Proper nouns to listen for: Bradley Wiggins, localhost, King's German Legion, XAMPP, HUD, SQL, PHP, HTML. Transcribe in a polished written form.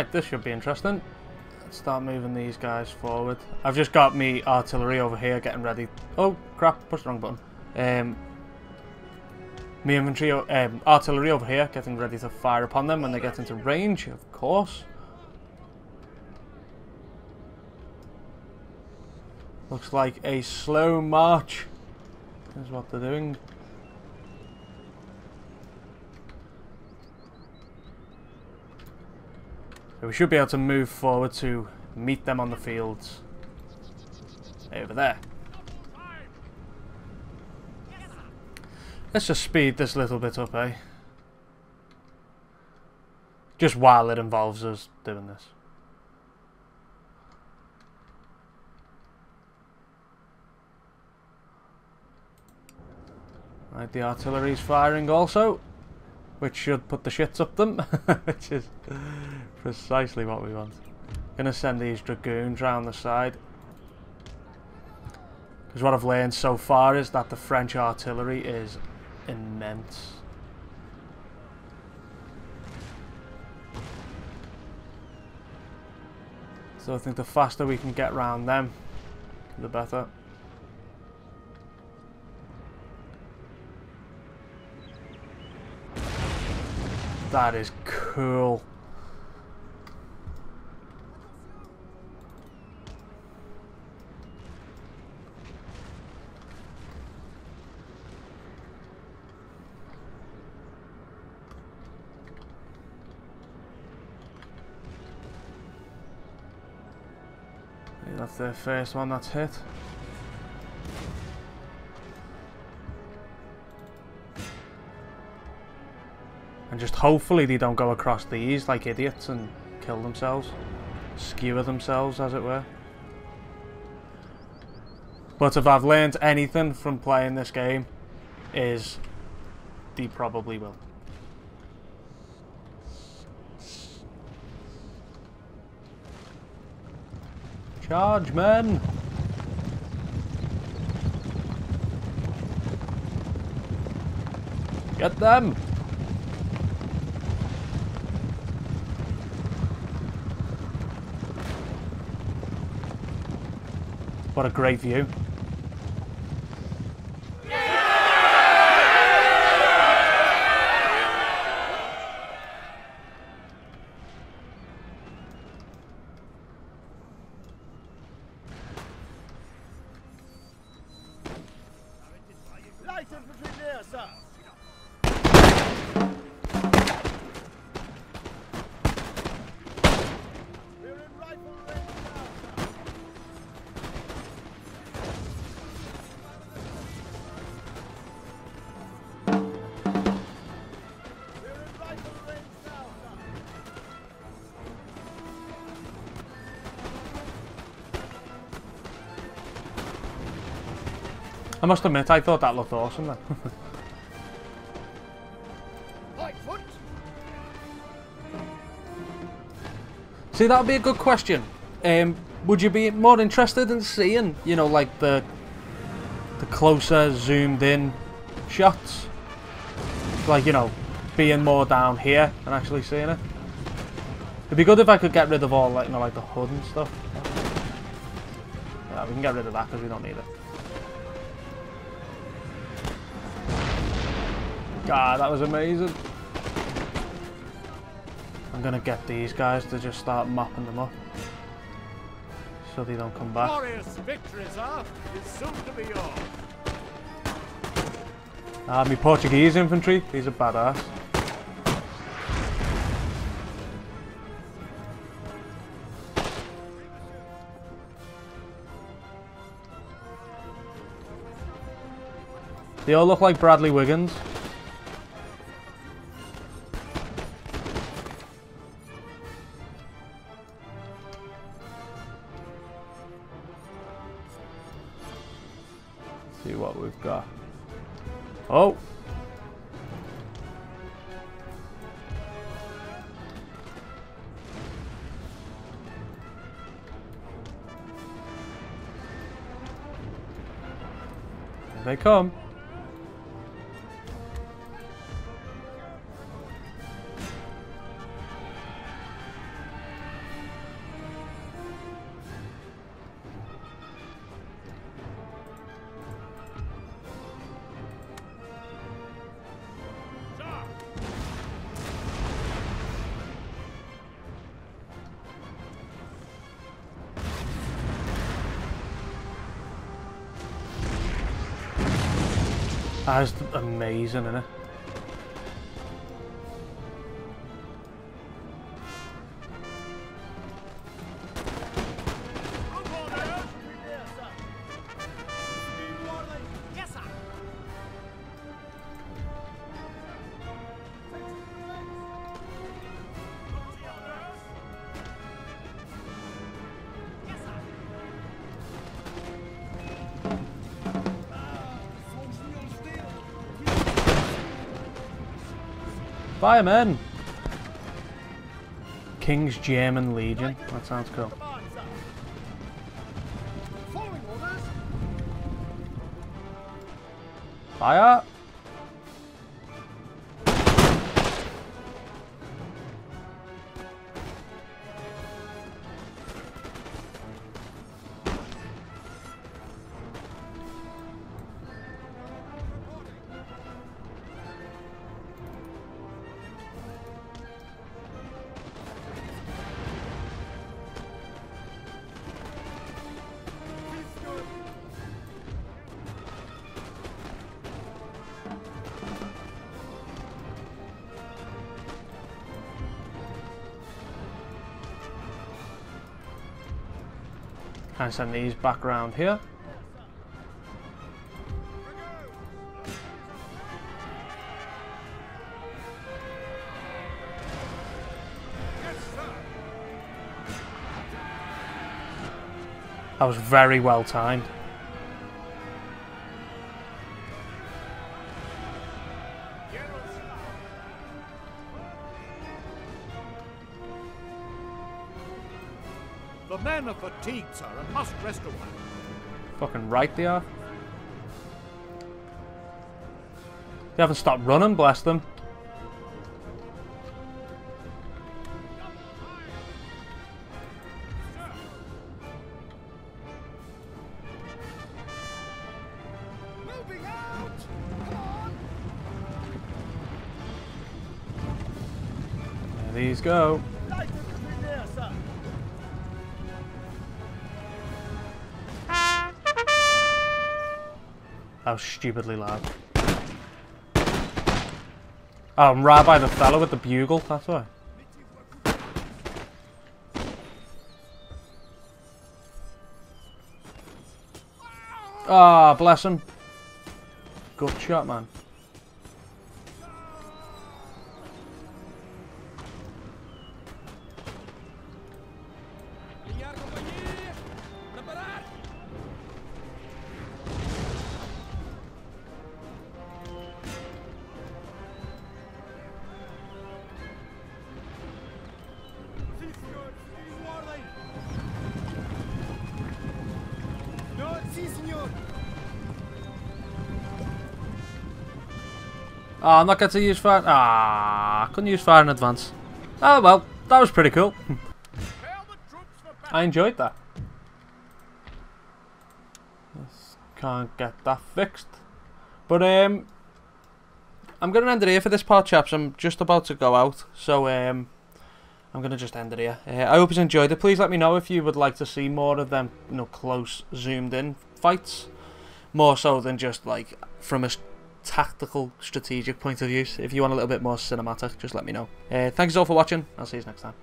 Right, this should be interesting. Let's start moving these guys forward. I've just got me artillery over here getting ready. Oh, crap, pushed the wrong button. Me infantry, artillery over here getting ready to fire upon them when they get into range, of course. Looks like a slow march is what they're doing. So we should be able to move forward to meet them on the fields over there. Let's just speed this little bit up, eh? Just while it involves us doing this. Right, the artillery's firing also, which should put the shits up them, which is precisely what we want. Gonna send these dragoons round the side. Because what I've learned so far is that the French artillery is immense. So I think the faster we can get round them, the better. That is cool. That's the first one that's hit. And just hopefully they don't go across these like idiots and kill themselves. Skewer themselves, as it were. But if I've learned anything from playing this game, is they probably will. Charge, men! Get them! What a great view. I must admit, I thought that looked awesome then. See, that would be a good question. Would you be more interested in seeing, you know, like the closer zoomed in shots? Like, you know, being more down here and actually seeing it. It'd be good if I could get rid of all, like, you know, like the HUD and stuff. Yeah, we can get rid of that because we don't need it. God, that was amazing. I'm gonna get these guys to just start mopping them up so they don't come back. Glorious victory, sir, is soon to be yours. Ah, my Portuguese infantry, these are badass. They all look like Bradley Wiggins. See what we've got. Oh! Here they come. That's amazing, isn't it? Firemen! King's German Legion. That sounds cool. Fire! And send these back around here. That was very well timed. The men are fatigued, sir, and must rest away. Fucking right they are. They haven't stopped running, bless them. There these go. How stupidly loud. Oh, I'm right by the fellow with the bugle, that's why. Ah, oh, bless him. Good shot, man. Oh, I'm not going to use fire. Ah, I couldn't use fire in advance. Oh well, that was pretty cool. I enjoyed that. Just can't get that fixed. But I'm going to end it here for this part, chaps. I'm just about to go out, so I'm going to just end it here. I hope you enjoyed it. Please let me know if you would like to see more of them, you know, close, zoomed-in fights. More so than just, like, from a tactical, strategic point of view. If you want a little bit more cinematic, just let me know. Thanks all for watching. I'll see you next time.